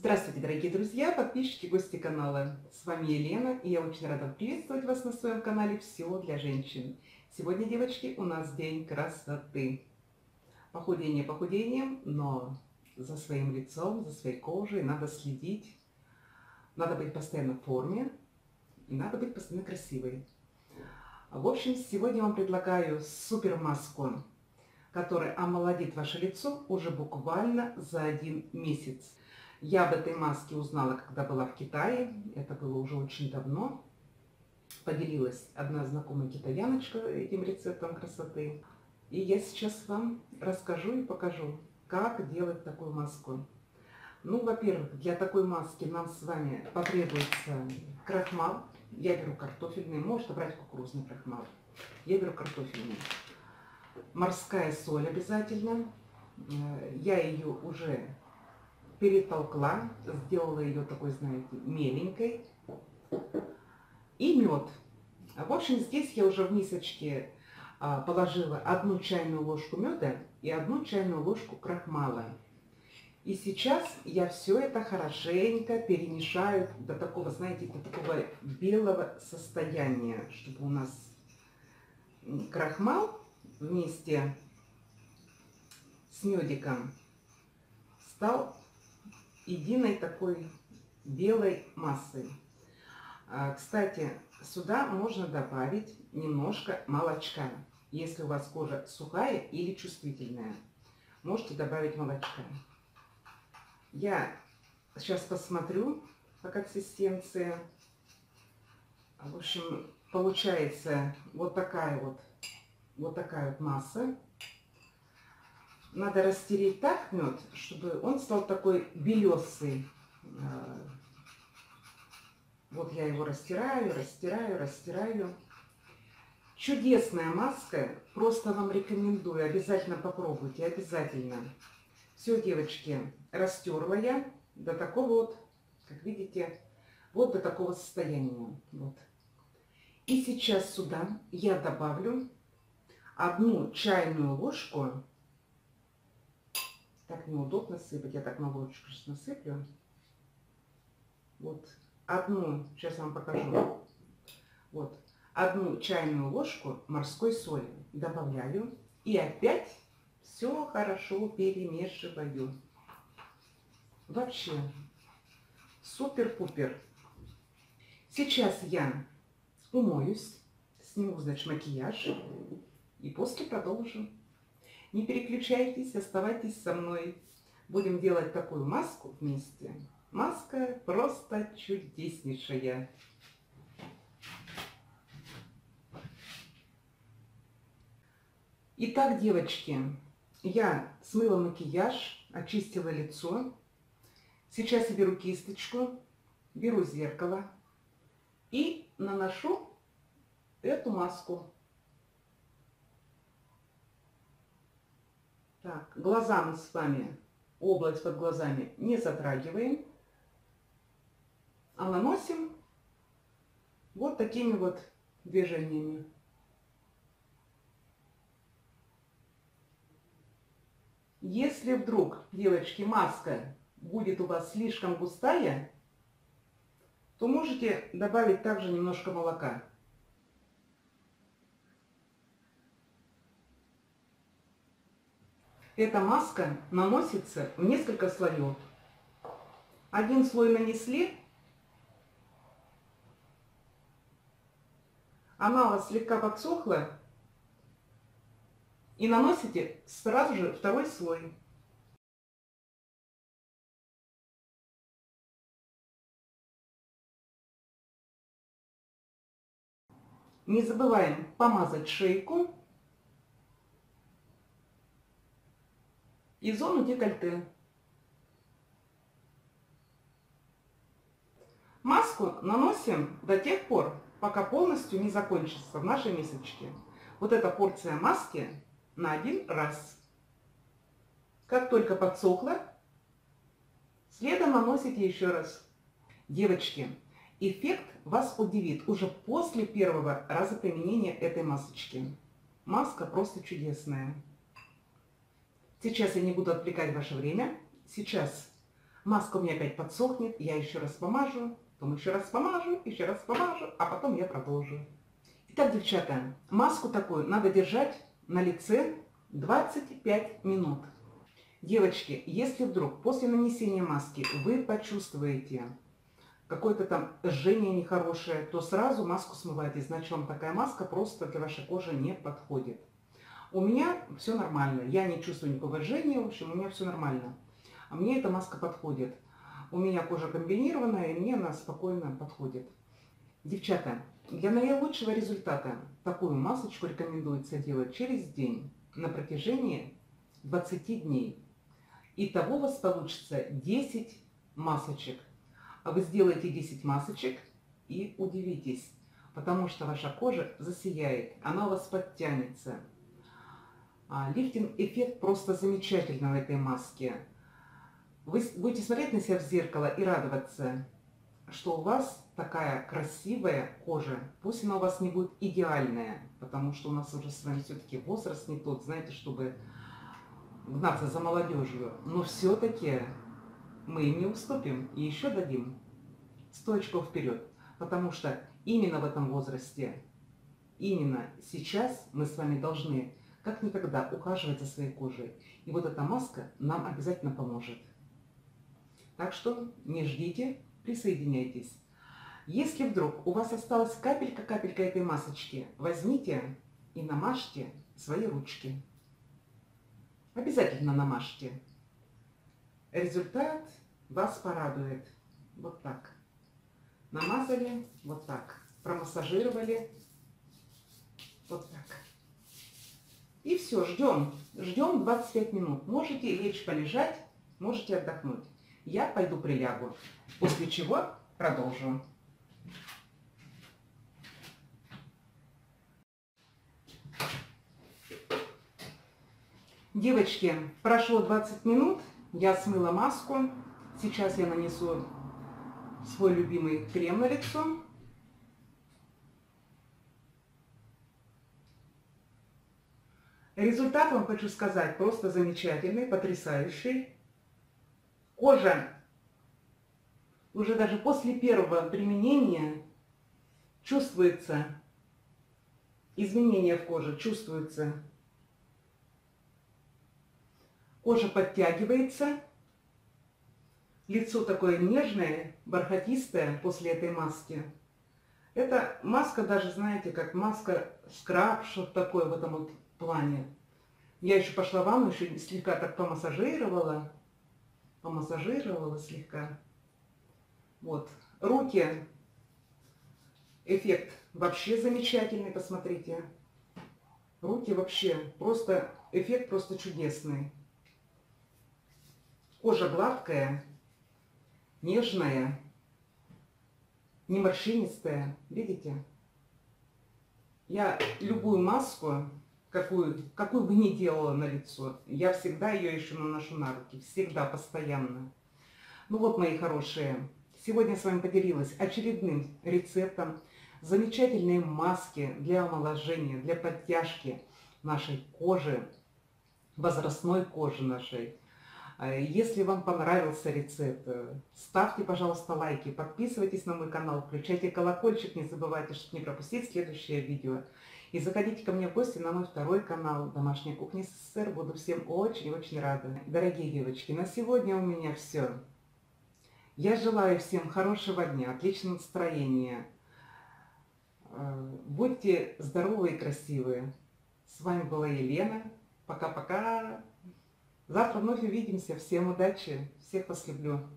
Здравствуйте, дорогие друзья, подписчики, гости канала. С вами Елена, и я очень рада приветствовать вас на своем канале «Все для женщин». Сегодня, девочки, у нас день красоты. Похудение похудением, но за своим лицом, за своей кожей надо следить. Надо быть постоянно в форме, и надо быть постоянно красивой. В общем, сегодня вам предлагаю супермаску, которая омолодит ваше лицо уже буквально за 1 месяц. Я об этой маске узнала, когда была в Китае. Это было уже очень давно. Поделилась одна знакомая китаяночка этим рецептом красоты. И я сейчас вам расскажу и покажу, как делать такую маску. Ну, во-первых, для такой маски нам с вами потребуется крахмал. Я беру картофельный, можно брать кукурузный крахмал. Я беру картофельный. Морская соль обязательно. Я ее уже перетолкла, сделала ее такой, знаете, меленькой. И мед. В общем, здесь я уже в мисочке положила 1 чайную ложку меда и 1 чайную ложку крахмала. И сейчас я все это хорошенько перемешаю до такого, знаете, до такого белого состояния, чтобы у нас крахмал вместе с медиком стал единой такой белой массой. Кстати, сюда можно добавить немножко молочка. Если у вас кожа сухая или чувствительная, можете добавить молочка. Я сейчас посмотрю по консистенции. В общем, получается вот такая вот масса. Надо растереть так мед, чтобы он стал такой белесый. Вот я его растираю. Чудесная маска. Просто вам рекомендую. Обязательно попробуйте. Обязательно. Все, девочки, растерла я до такого вот, как видите, вот до такого состояния. Вот. И сейчас сюда я добавлю 1 чайную ложку. Так неудобно сыпать, я так на ложечку сейчас насыплю. Вот одну, сейчас вам покажу. Вот 1 чайную ложку морской соли добавляю. И опять все хорошо перемешиваю. Вообще супер-пупер. Сейчас я умоюсь, сниму, значит, макияж и после продолжу. Не переключайтесь, оставайтесь со мной. Будем делать такую маску вместе. Маска просто чудеснейшая. Итак, девочки, я смыла макияж, очистила лицо. Сейчас я беру кисточку, беру зеркало и наношу эту маску. Так, глаза мы с вами, область под глазами не затрагиваем, а наносим вот такими вот движениями. Если вдруг, девочки, маска будет у вас слишком густая, то можете добавить также немножко молока. Эта маска наносится в несколько слоев. 1 слой нанесли, она у вас слегка подсохла, и наносите сразу же 2 слой. Не забываем помазать шейку и зону декольте. Маску наносим до тех пор, пока полностью не закончится в нашей мисочке. Вот эта порция маски на 1 раз. Как только подсохла, следом наносите еще раз. Девочки, эффект вас удивит уже после 1-го раза применения этой масочки. Маска просто чудесная. Сейчас я не буду отвлекать ваше время. Сейчас Маска у меня опять подсохнет, я еще раз помажу, потом еще раз помажу, а потом я продолжу. Итак, девчата, маску такую надо держать на лице 25 минут. Девочки, если вдруг после нанесения маски вы почувствуете какое-то там жжение нехорошее, то сразу маску смывайте, значит вам такая маска просто для вашей кожи не подходит. У меня все нормально, я не чувствую никакого жжения, в общем, у меня все нормально. А мне эта маска подходит. У меня кожа комбинированная, и мне она спокойно подходит. Девчата, для наилучшего результата такую масочку рекомендуется делать через день на протяжении 20 дней. Итого у вас получится 10 масочек. Вы сделаете 10 масочек и удивитесь, потому что ваша кожа засияет, она у вас подтянется. Лифтинг-эффект просто замечательный в этой маске. Вы будете смотреть на себя в зеркало и радоваться, что у вас такая красивая кожа. Пусть она у вас не будет идеальная, потому что у нас уже с вами все-таки возраст не тот, знаете, чтобы гнаться за молодежью. Но все-таки мы им не уступим и еще дадим 100 очков вперед, потому что именно в этом возрасте, именно сейчас мы с вами должны как никогда ухаживать за своей кожей. И вот эта маска нам обязательно поможет. Так что не ждите, присоединяйтесь. Если вдруг у вас осталась капелька-капелька этой масочки, возьмите и намажьте свои ручки. Обязательно намажьте. Результат вас порадует. Вот так. Намазали, вот так. Промассажировали, вот так. И все, ждем. Ждем 25 минут. Можете лечь полежать, можете отдохнуть. Я пойду прилягу, после чего продолжу. Девочки, прошло 20 минут, я смыла маску. Сейчас я нанесу свой любимый крем на лицо. Результат, вам хочу сказать, просто замечательный, потрясающий. Кожа уже даже после первого применения чувствуется, изменения в коже чувствуются. Кожа подтягивается, лицо такое нежное, бархатистое после этой маски. Эта маска даже, знаете, как маска скраб, что-то такое в этом вот плане. Я еще пошла в ванну, еще слегка так помассажировала. Помассажировала слегка. Вот. Руки. Эффект вообще замечательный, посмотрите. Руки вообще просто, эффект просто чудесный. Кожа гладкая, нежная, не морщинистая. Видите? Я любую маску, какую бы ни делала на лицо, я всегда ее еще наношу на руки. Всегда, постоянно. Ну вот, мои хорошие, сегодня с вами поделилась очередным рецептом. Замечательные маски для омоложения, для подтяжки нашей кожи, возрастной кожи нашей. Если вам понравился рецепт, ставьте, пожалуйста, лайки, подписывайтесь на мой канал, включайте колокольчик, не забывайте, чтобы не пропустить следующее видео. И заходите ко мне в гости на мой второй канал «Домашняя кухня СССР». Буду всем очень-очень рада. Дорогие девочки, на сегодня у меня все. Я желаю всем хорошего дня, отличного настроения. Будьте здоровы и красивы. С вами была Елена. Пока-пока. Завтра вновь увидимся. Всем удачи. Всех вас люблю.